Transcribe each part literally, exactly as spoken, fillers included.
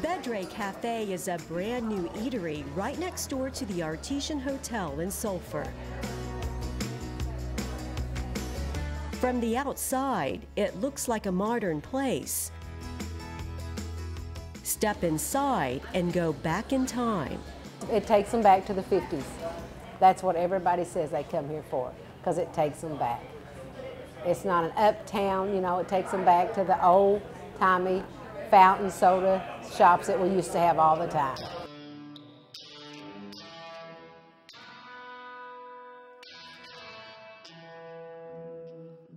Bedré Café is a brand new eatery right next door to the Artesian Hotel in Sulphur. From the outside, it looks like a modern place. Step inside and go back in time. It takes them back to the fifties. That's what everybody says they come here for, because it takes them back. It's not an uptown, you know, it takes them back to the old-timey fountain soda shops that we used to have all the time.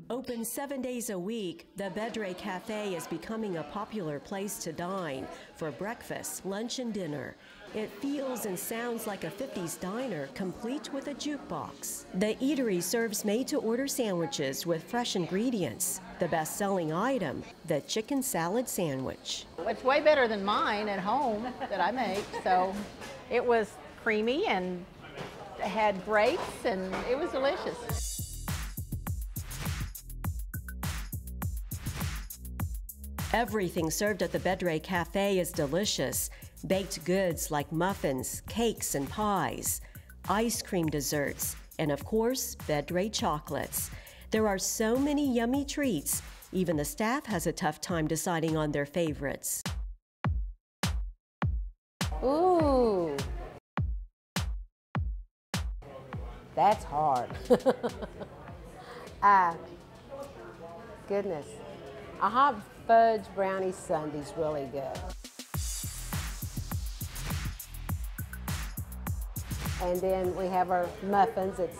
Open seven days a week, the Bedré Café is becoming a popular place to dine for breakfast, lunch, and dinner. It feels and sounds like a fifties diner, complete with a jukebox. The eatery serves made-to-order sandwiches with fresh ingredients. The best-selling item, the chicken salad sandwich. It's way better than mine at home that I make, so it was creamy and had grapes, and it was delicious. Everything served at the Bedré Café is delicious. Baked goods like muffins, cakes, and pies, ice cream desserts, and of course, Bedré chocolates. There are so many yummy treats, even the staff has a tough time deciding on their favorites. Ooh, that's hard. Ah, uh, goodness. A hot fudge brownie sundae's really good. And then we have our muffins. It's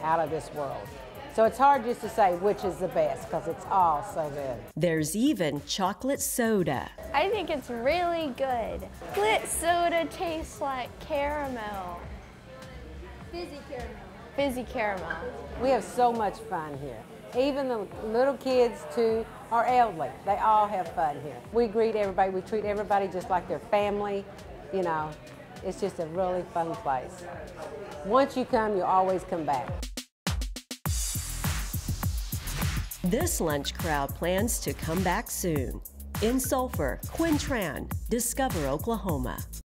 out of this world. So it's hard just to say which is the best, because it's all so good. There's even chocolate soda. I think it's really good. Chocolate soda tastes like caramel. Fizzy caramel. Fizzy caramel. We have so much fun here. Even the little kids, too, are elderly. They all have fun here. We greet everybody. We treat everybody just like their family. You know, it's just a really fun place. Once you come, you always come back. This lunch crowd plans to come back soon. In Sulphur, Quintran, Discover Oklahoma.